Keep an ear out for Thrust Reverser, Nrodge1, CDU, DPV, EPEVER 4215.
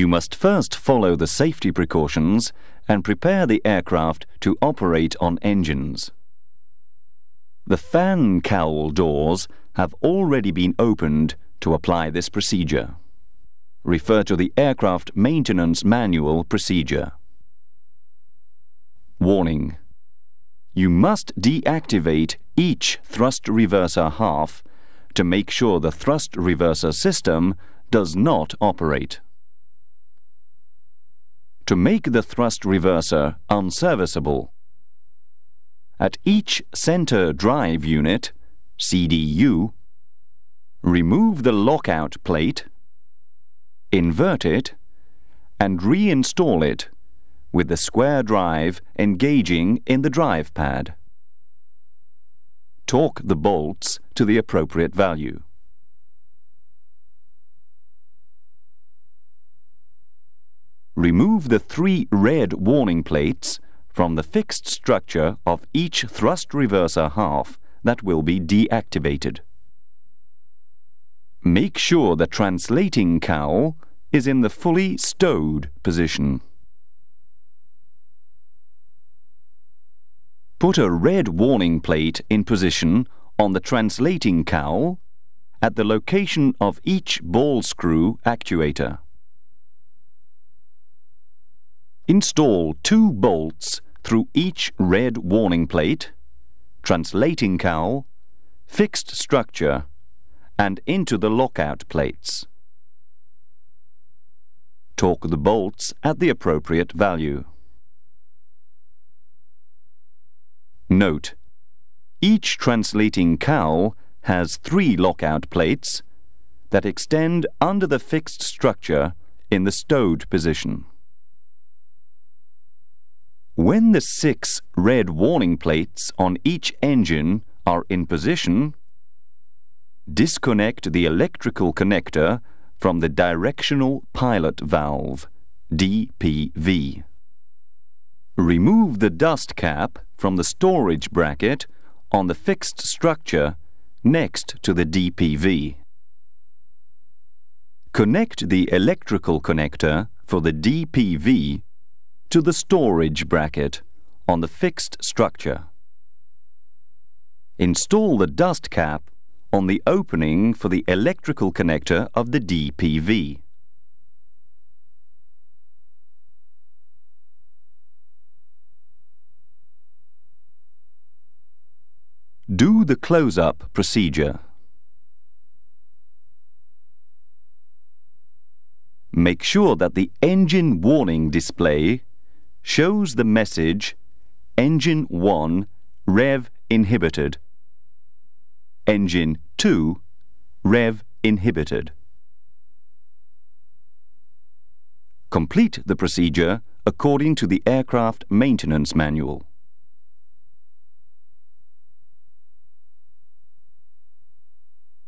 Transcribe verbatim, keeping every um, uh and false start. You must first follow the safety precautions and prepare the aircraft to operate on engines. The fan cowl doors have already been opened to apply this procedure. Refer to the Aircraft Maintenance Manual procedure. Warning: you must deactivate each thrust reverser half to make sure the thrust reverser system does not operate. To make the thrust reverser unserviceable, at each center drive unit, C D U, remove the lockout plate, invert it, and reinstall it with the square drive engaging in the drive pad. Torque the bolts to the appropriate value. Remove the three red warning plates from the fixed structure of each thrust reverser half that will be deactivated. Make sure the translating cowl is in the fully stowed position. Put a red warning plate in position on the translating cowl at the location of each ball screw actuator. Install two bolts through each red warning plate, translating cowl, fixed structure, and into the lockout plates. Torque the bolts at the appropriate value. Note: each translating cowl has three lockout plates that extend under the fixed structure in the stowed position. When the six red warning plates on each engine are in position, disconnect the electrical connector from the Directional Pilot Valve, D P V. Remove the dust cap from the storage bracket on the fixed structure next to the D P V. Connect the electrical connector for the D P V to the storage bracket on the fixed structure. Install the dust cap on the opening for the electrical connector of the D P V. Do the close-up procedure. Make sure that the engine warning display shows the message Engine one Rev Inhibited, Engine two Rev Inhibited. Complete the procedure according to the Aircraft Maintenance Manual.